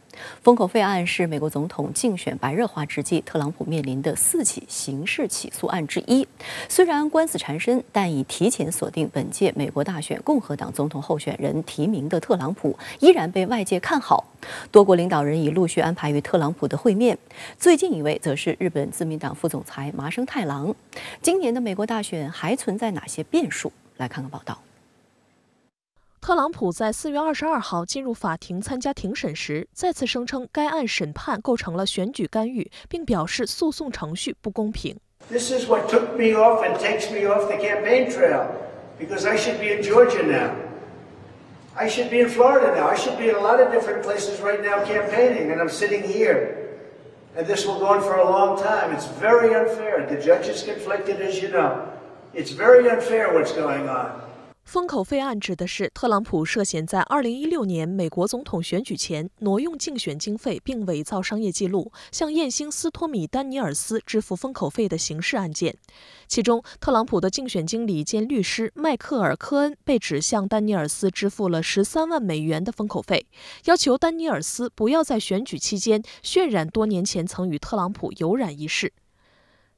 封口费案是美国总统竞选白热化之际，特朗普面临的4起刑事起诉案之一。虽然官司缠身，但已提前锁定本届美国大选共和党总统候选人提名的特朗普，依然被外界看好。多国领导人已陆续安排与特朗普的会面，最近一位则是日本自民党副总裁麻生太郎。今年的美国大选还存在哪些变数？来看看报道。特朗普在4月22号进入法庭参加庭审时，再次声称该案审判构成了选举干预，并表示诉讼程序不公平。This is what took me off and takes me off the campaign trail, because I should be in Georgia now. I should be in Florida now. I should be in a lot of different places right now campaigning, and I'm sitting here. And this will go on for a long time. It's very unfair. The judge is conflicted, as you know. It's very unfair what's going on. 封口费案指的是特朗普涉嫌在2016年美国总统选举前挪用竞选经费并伪造商业记录，向艳星斯托米·丹尼尔斯支付封口费的刑事案件。其中，特朗普的竞选经理兼律师迈克尔·科恩被指向丹尼尔斯支付了13万美元的封口费，要求丹尼尔斯不要在选举期间渲染多年前曾与特朗普有染一事。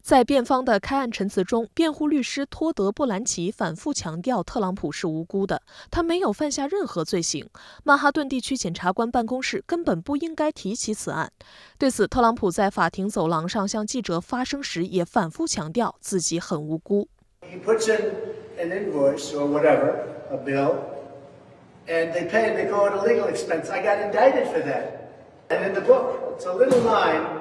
在辩方的开案陈词中，辩护律师托德·布兰奇反复强调特朗普是无辜的，他没有犯下任何罪行。曼哈顿地区检察官办公室根本不应该提起此案。对此，特朗普在法庭走廊上向记者发声时也反复强调自己很无辜。He puts in an invoice or whatever, a bill, and they pay and they go on a legal expense. I got indicted for that. And in the book, it's a little line.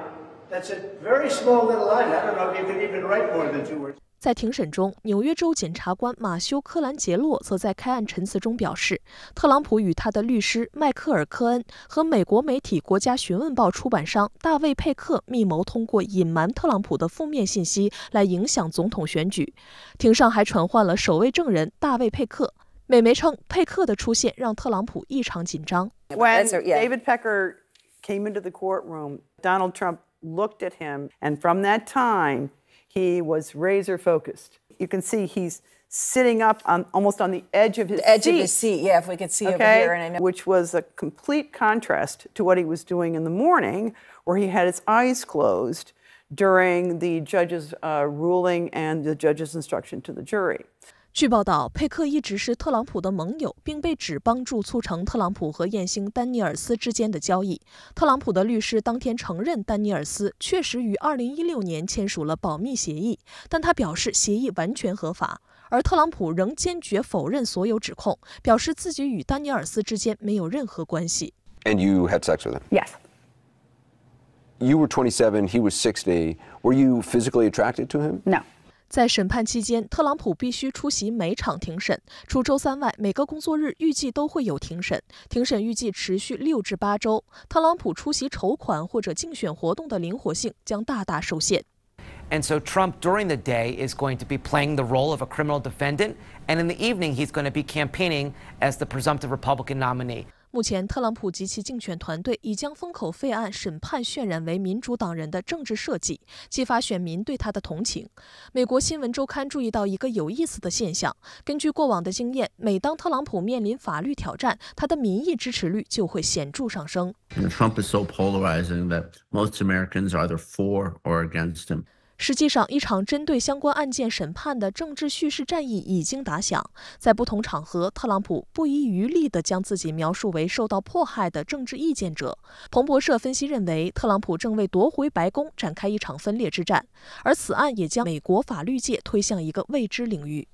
That's a very small little line. I don't know if you can even write more than 2 words. 在庭审中，纽约州检察官马修·科兰杰洛则在开案陈词中表示，特朗普与他的律师迈克尔·科恩和美国媒体《国家询问报》出版商大卫·佩克密谋，通过隐瞒特朗普的负面信息来影响总统选举。庭上还传唤了首位证人大卫·佩克。美媒称，佩克的出现让特朗普异常紧张。When David Pecker came into the courtroom, Donald Trump looked at him, and from that time, he was razor focused. You can see he's sitting up on almost on the edge of his seat. The edge of his seat, yeah, if we could see over here. And I know. Which was a complete contrast to what he was doing in the morning, where he had his eyes closed during the judge's ruling and the judge's instruction to the jury. 据报道，佩克一直是特朗普的盟友，并被指帮助促成特朗普和艳星丹尼尔斯之间的交易。特朗普的律师当天承认，丹尼尔斯确实于2016年签署了保密协议，但他表示协议完全合法。而特朗普仍坚决否认所有指控，表示自己与丹尼尔斯之间没有任何关系。And you had sex with him? Yes. You were 27, he was 60. Were you physically attracted to him? No. 在审判期间，特朗普必须出席每场庭审，除周三外，每个工作日预计都会有庭审。庭审预计持续6至8周。特朗普出席筹款或者竞选活动的灵活性将大大受限。And so Trump during the day is going to be playing the role of a criminal defendant, and in the evening he's going to be campaigning as the presumptive Republican nominee. 目前，特朗普及其竞选团队已将封口费案审判渲染为民主党人的政治设计，激发选民对他的同情。美国新闻周刊注意到一个有意思的现象：根据过往的经验，每当特朗普面临法律挑战，他的民意支持率就会显著上升。Trump is so polarizing that most Americans are either for or against him. 实际上，一场针对相关案件审判的政治叙事战役已经打响。在不同场合，特朗普不遗余力地将自己描述为受到迫害的政治意见者。彭博社分析认为，特朗普正为夺回白宫展开一场分裂之战，而此案也将美国法律界推向一个未知领域。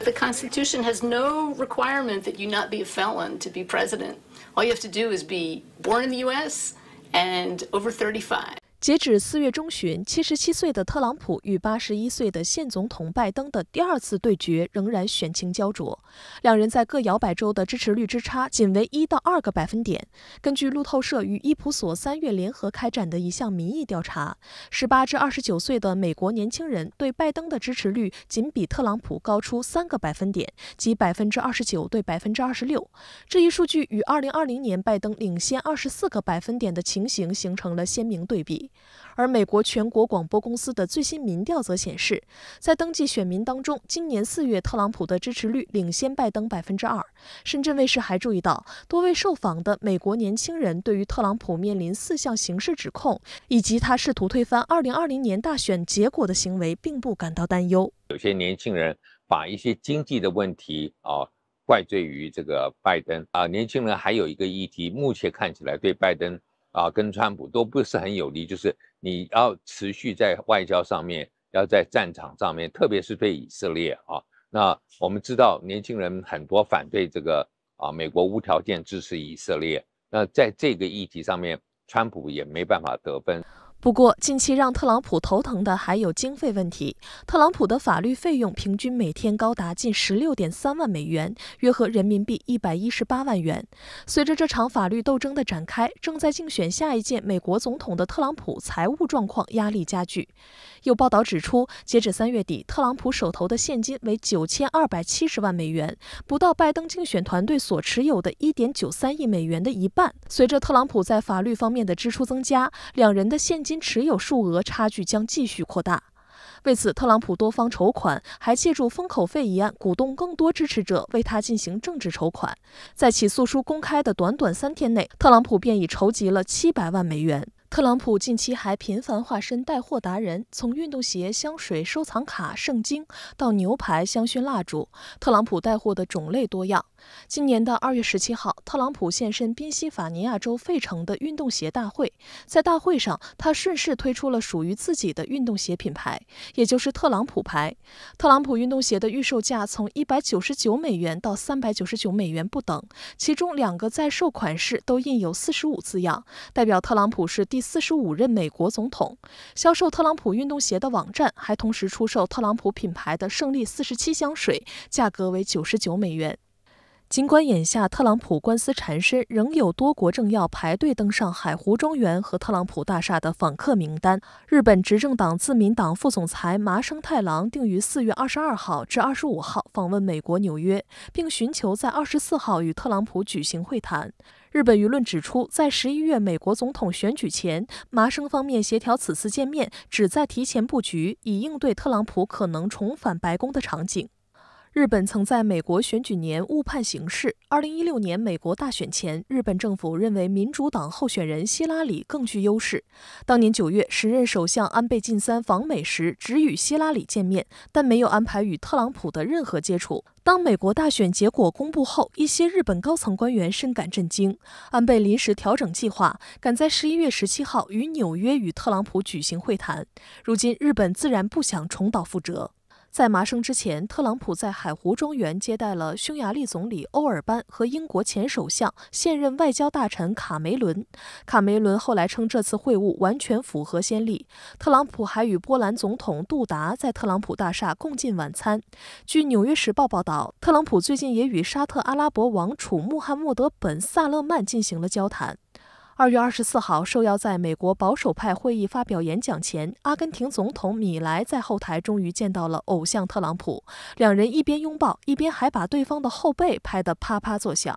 The Constitution has no requirement that you not be a felon to be president. All you have to do is be born in the U.S. and over 35. 截止4月中旬，77岁的特朗普与81岁的现总统拜登的第2次对决仍然选情焦灼，两人在各摇摆州的支持率之差仅为1到2个百分点。根据路透社与伊普索3月联合开展的一项民意调查，18至29岁的美国年轻人对拜登的支持率仅比特朗普高出3个百分点，即29%对26%。这一数据与2020年拜登领先24个百分点的情形形成了鲜明对比。而美国全国广播公司的最新民调则显示，在登记选民当中，今年4月特朗普的支持率领先拜登2%。深圳卫视还注意到，多位受访的美国年轻人对于特朗普面临4项刑事指控以及他试图推翻2020年大选结果的行为并不感到担忧。有些年轻人把一些经济的问题怪罪于这个拜登年轻人还有一个议题，目前看起来对拜登跟川普都不是很有利，就是你要持续在外交上面，要在战场上面，特别是对以色列那我们知道年轻人很多反对这个美国无条件支持以色列，那在这个议题上面川普也没办法得分。不过，近期让特朗普头疼的还有经费问题。特朗普的法律费用平均每天高达近 16.3 万美元，约合人民币118万元。随着这场法律斗争的展开，正在竞选下一届美国总统的特朗普财务状况压力加剧。有报道指出，截止3月底，特朗普手头的现金为9270万美元，不到拜登竞选团队所持有的 1.93 亿美元的一半。随着特朗普在法律方面的支出增加，两人的现金持有数额差距将继续扩大。为此，特朗普多方筹款，还借助封口费一案鼓动更多支持者为他进行政治筹款。在起诉书公开的短短3天内，特朗普便已筹集了700万美元。特朗普近期还频繁化身带货达人，从运动鞋、香水、收藏卡、圣经到牛排、香薰蜡烛，特朗普带货的种类多样。今年的2月17号，特朗普现身宾夕法尼亚州费城的运动鞋大会，在大会上，他顺势推出了属于自己的运动鞋品牌，也就是特朗普牌。特朗普运动鞋的预售价从199美元到399美元不等，其中2个在售款式都印有45字样，代表特朗普是第45任美国总统。销售特朗普运动鞋的网站还同时出售特朗普品牌的胜利47香水，价格为99美元。尽管眼下特朗普官司缠身，仍有多国政要排队登上海湖庄园和特朗普大厦的访客名单。日本执政党自民党副总裁麻生太郎定于4月22号至25号访问美国纽约，并寻求在24号与特朗普举行会谈。日本舆论指出，在11月美国总统选举前，麻生方面协调此次见面旨在提前布局，以应对特朗普可能重返白宫的场景。日本曾在美国选举年误判形势。2016年美国大选前，日本政府认为民主党候选人希拉里更具优势。当年9月，时任首相安倍晋三访美时，只与希拉里见面，但没有安排与特朗普的任何接触。当美国大选结果公布后，一些日本高层官员深感震惊。安倍临时调整计划，赶在11月17号于纽约与特朗普举行会谈。如今，日本自然不想重蹈覆辙。在麻生之前，特朗普在海湖庄园接待了匈牙利总理欧尔班和英国前首相、现任外交大臣卡梅伦。卡梅伦后来称这次会晤完全符合先例。特朗普还与波兰总统杜达在特朗普大厦共进晚餐。据《纽约时报》报道，特朗普最近也与沙特阿拉伯王储穆罕默德·本·萨勒曼进行了交谈。2月24号，受邀在美国保守派会议发表演讲前，阿根廷总统米莱在后台终于见到了偶像特朗普，两人一边拥抱，一边还把对方的后背拍得啪啪作响。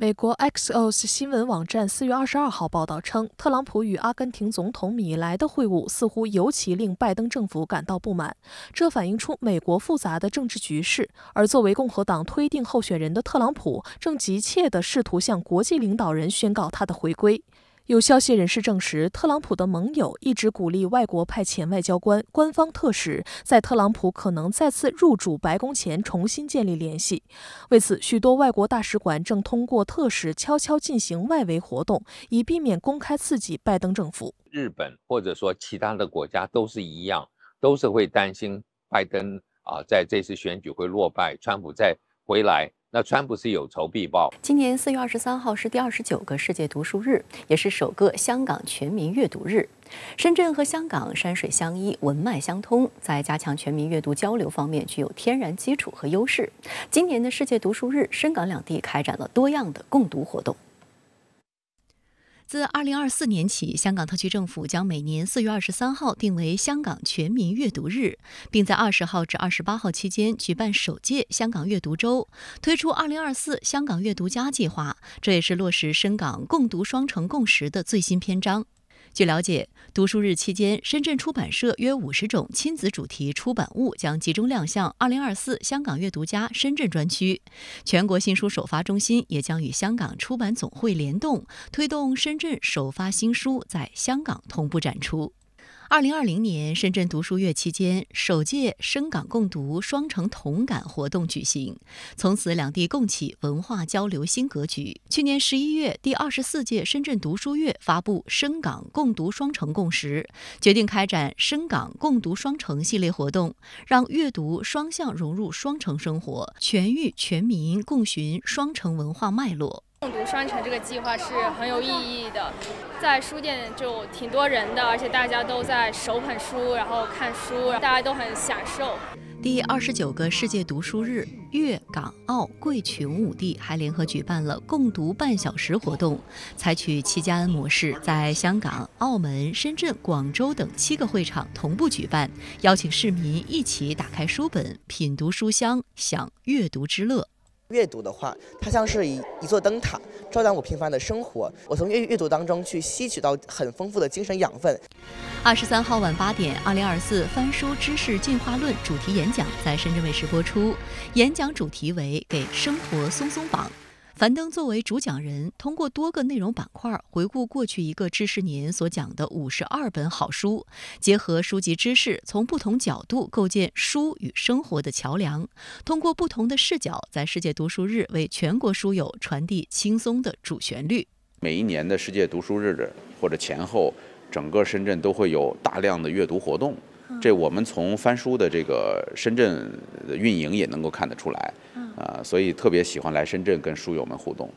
美国 Axios 新闻网站4月22号报道称，特朗普与阿根廷总统米莱的会晤似乎尤其令拜登政府感到不满，这反映出美国复杂的政治局势。而作为共和党推定候选人的特朗普，正急切地试图向国际领导人宣告他的回归。有消息人士证实，特朗普的盟友一直鼓励外国派遣外交官、官方特使在特朗普可能再次入主白宫前重新建立联系。为此，许多外国大使馆正通过特使悄悄进行外围活动，以避免公开刺激拜登政府。日本或者说其他的国家都是一样，都是会担心拜登在这次选举会落败，川普再回来。 那川普是有仇必报。今年4月23号是第29个世界读书日，也是首个香港全民阅读日。深圳和香港山水相依，文脉相通，在加强全民阅读交流方面具有天然基础和优势。今年的世界读书日，深港两地开展了多样的共读活动。 自2024年起，香港特区政府将每年4月23号定为香港全民阅读日，并在20号至28号期间举办首届香港阅读周，推出2024香港阅读家计划，这也是落实深港共读双城共识的最新篇章。 据了解，读书日期间，深圳出版社约50种亲子主题出版物将集中亮相2024香港阅读家深圳专区。全国新书首发中心也将与香港出版总会联动，推动深圳首发新书在香港同步展出。 2020年深圳读书月期间，首届深港共读双城同感活动举行，从此两地共启文化交流新格局。去年11月，第24届深圳读书月发布《深港共读双城共识》，决定开展深港共读双城系列活动，让阅读双向融入双城生活，全域全民共寻双城文化脉络。 共读双城这个计划是很有意义的，在书店就挺多人的，而且大家都在手捧书，然后看书，大家都很享受。第29个世界读书日，粤、港、澳、贵、琼5地还联合举办了共读半小时活动，采取七加 N 模式，在香港、澳门、深圳、广州等7个会场同步举办，邀请市民一起打开书本，品读书香，享阅读之乐。 阅读的话，它像是一座灯塔，照亮我平凡的生活。我从阅读当中去吸取到很丰富的精神养分。23号晚8点，2024翻书知识进化论主题演讲在深圳卫视播出。演讲主题为“给生活松松绑”。樊登作为主讲人，通过多个内容板块回顾过去一个知识年所讲的52本好书，结合书籍知识，从不同角度构建书与生活的桥梁，通过不同的视角，在世界读书日为全国书友传递轻松的主旋律。每一年的世界读书日的或者前后，整个深圳都会有大量的阅读活动。 这我们从翻书的这个深圳的运营也能够看得出来，所以特别喜欢来深圳跟书友们互动。